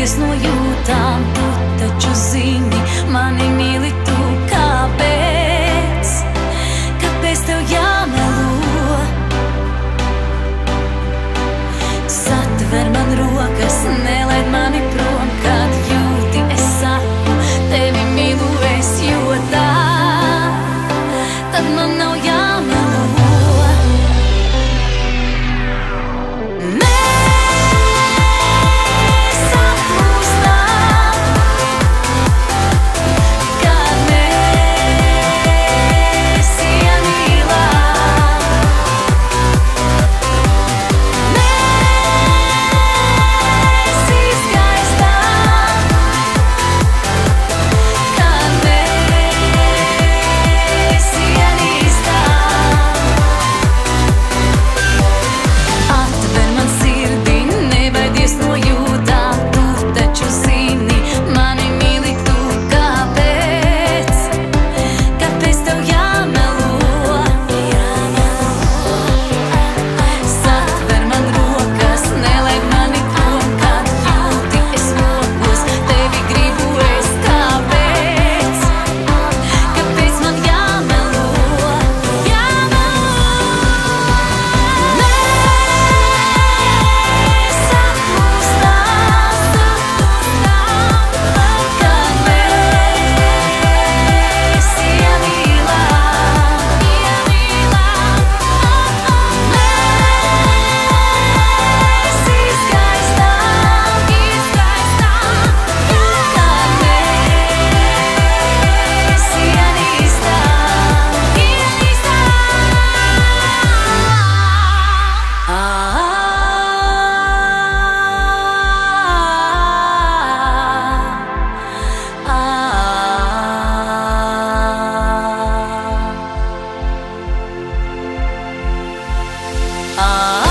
пісною там, тут та чужині, мани мили ту капець, капець то я мелу. Satver man rokas, nelaid mani prom, kad jūti es saku, tevi mīlu es, jo tā, tad man nav jāmelo.